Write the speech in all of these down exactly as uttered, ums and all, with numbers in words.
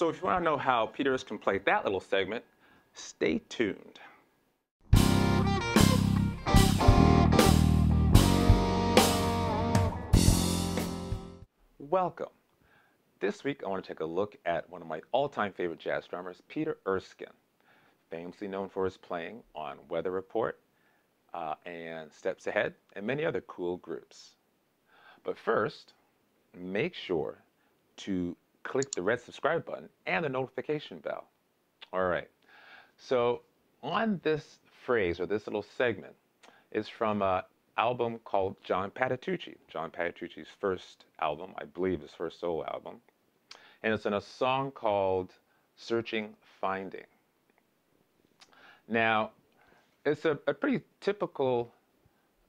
So if you want to know how Peter Erskine played that little segment, stay tuned. Welcome. This week I want to take a look at one of my all-time favorite jazz drummers, Peter Erskine, famously known for his playing on Weather Report uh, and Steps Ahead and many other cool groups. But first, make sure to click the red subscribe button and the notification bell. All right, so on this phrase or this little segment is from an album called John Patitucci. John Patitucci's first album, I believe his first solo album. And it's in a song called Searching, Finding. Now, it's a, a pretty typical,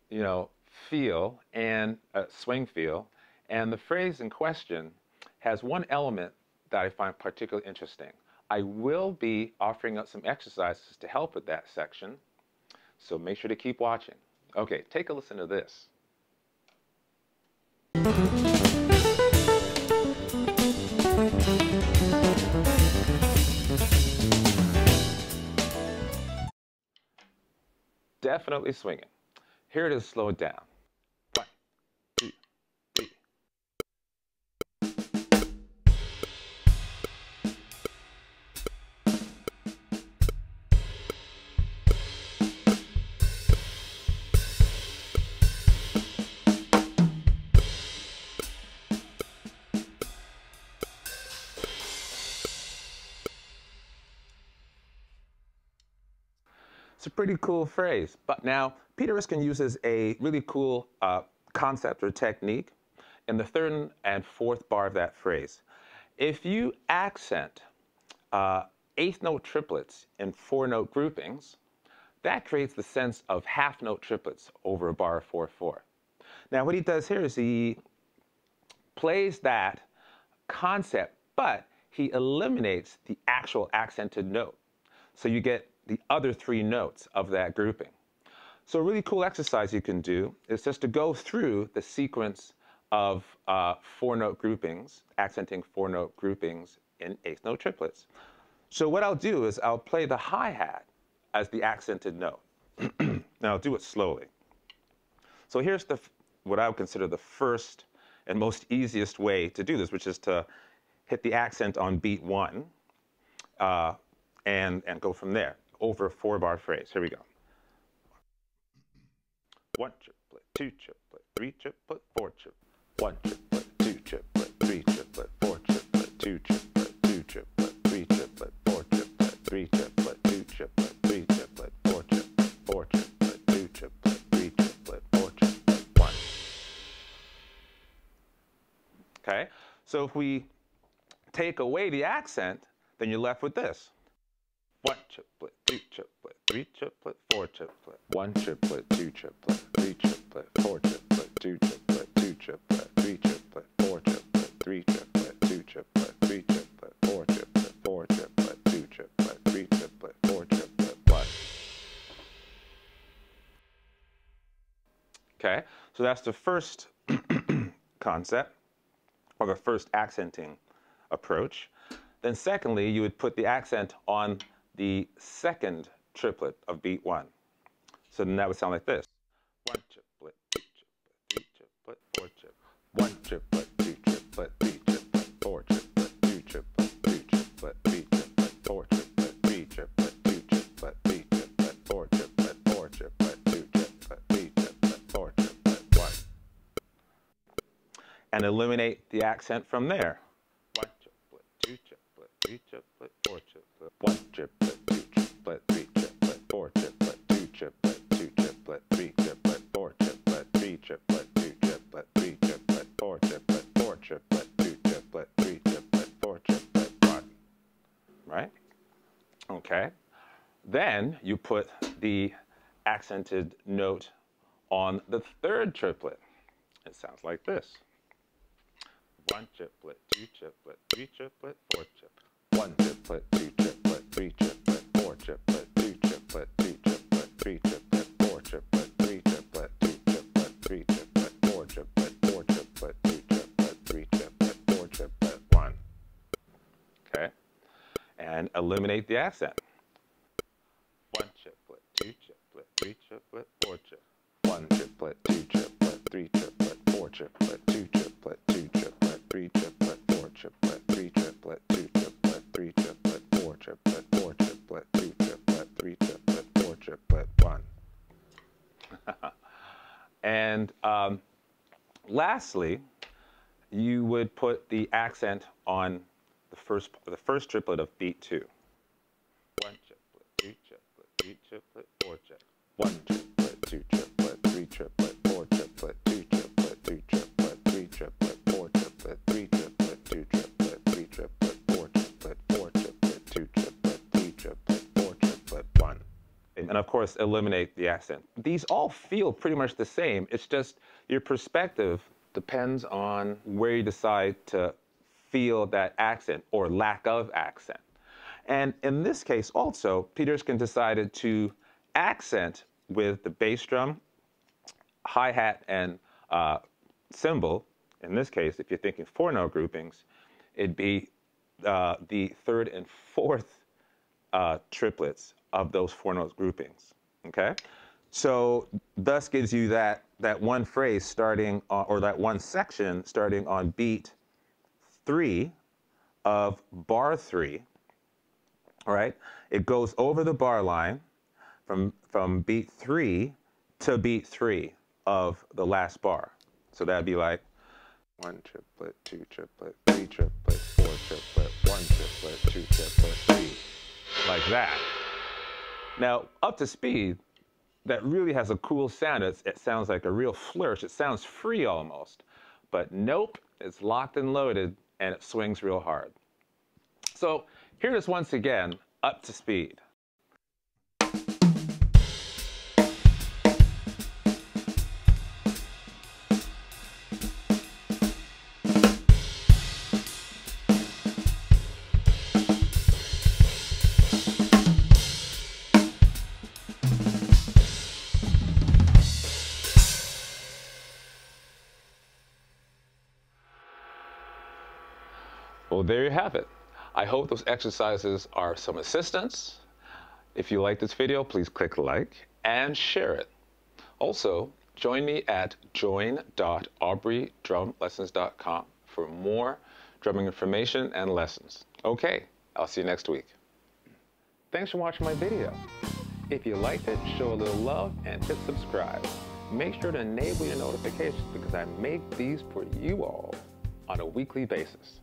you know, feel and uh, swing feel. And the phrase in question has one element that I find particularly interesting. I will be offering up some exercises to help with that section, so make sure to keep watching. Okay, take a listen to this. Definitely swinging. Here it is slowed down. It's a pretty cool phrase, but now Peter Erskine uses a really cool uh, concept or technique in the third and fourth bar of that phrase. If you accent uh, eighth note triplets in four note groupings, that creates the sense of half note triplets over a bar of four four. Now what he does here is he plays that concept, but he eliminates the actual accented note, so you get the other three notes of that grouping. So a really cool exercise you can do is just to go through the sequence of uh, four note groupings, accenting four note groupings in eighth note triplets. So what I'll do is I'll play the hi-hat as the accented note. Now I'll do it slowly. So here's the what I would consider the first and most easiest way to do this, which is to hit the accent on beat one uh, and, and go from there. Over a four-bar phrase. Here we go. One triplet, two triplet, three triplet, four triplet. One triplet, two triplet, three triplet, four triplet, two triplet, two triplet, three triplet, four triplet, three triplet, two triplet, three triplet, four triplet, four triplet, two triplet, three triplet, four triplet, one. Okay, so if we take away the accent, then you're left with this. One triplet, two triplet, three triplet, four triplet. One triplet, two triplet, three triplet, four triplet, two triplet, two triplet, three triplet, four triplet, three triplet, two triplet, three triplet, four triplet, four triplet, two triplet, three triplet, four triplet, one. Okay, so that's the first concept, or the first accenting approach. Then secondly, you would put the accent on the second triplet of beat one. So then that would sound like this. One triplet, two triplet, three triplet, four triplet. One triplet, two triplet, three triplet, four triplet, two triplet, two triplet, three triplet, four triplet, three triplet, two triplet, three triplet, four triplet, four triplet, two triplet, three triplet, four triplet, one. And eliminate the accent from there. One triplet, two triplet, three triplet, four triplet. One triplet, two triplet, three triplet, four triplet, two triplet, two triplet, three triplet, four triplet, three triplet, two triplet, three triplet, four triplet, four triplet, two triplet, three triplet, four triplet, one. Right? Okay. Then you put the accented note on the third triplet. It sounds like this. One triplet, two triplet, three triplet, four triplet. One triplet, two triplet, three triplet, four triplet, two triplet, two triplet, three triplet, four triplet, three triplet, two triplet, three triplet, four triplet, four triplet, two triplet, three triplet, four triplet, one. Okay. and eliminate the accent. One triplet, two triplet, three triplet, four triplet. One triplet, two triplet, three triplet, four triplet, two triplet, two triplet, three triplet, four triplet, three triplet, two triplet, three triplet, four triplet, four triplet, two triplet, three triplet, four triplet, one. And um, lastly, you would put the accent on the first the first triplet of beat two. One triplet, two triplet, three triplet, four triplet. One triplet, two triplet, three triplet, four triplet, two triplet, two triplet, three triplet, four triplet, three triplet, two triplet, three triplet, four triplet, four triplet, two triplet, three triplet, four triplet, one. And of course, eliminate the accent. These all feel pretty much the same. It's just your perspective depends on where you decide to feel that accent or lack of accent. And in this case also, Peter Erskine decided to accent with the bass drum, hi-hat, and uh, cymbal. In this case, if you're thinking four note groupings, it'd be uh, the third and fourth uh, triplets of those four note groupings, okay? So thus gives you that, that one phrase starting, uh, or that one section starting on beat three of bar three, all right? It goes over the bar line from, from beat three to beat three of the last bar. So that'd be like one triplet, two triplet, three triplet, four triplet, one triplet, two triplet, three, like that. Now, up to speed, that really has a cool sound. It's, it sounds like a real flourish. It sounds free almost, but nope, it's locked and loaded and it swings real hard. So here is once again, Up to Speed. Well, there you have it. I hope those exercises are some assistance. If you like this video, please click like and share it. Also, join me at join dot aubrey drum lessons dot com for more drumming information and lessons. Okay, I'll see you next week. Thanks for watching my video. If you liked it, show a little love and hit subscribe. Make sure to enable your notifications because I make these for you all on a weekly basis.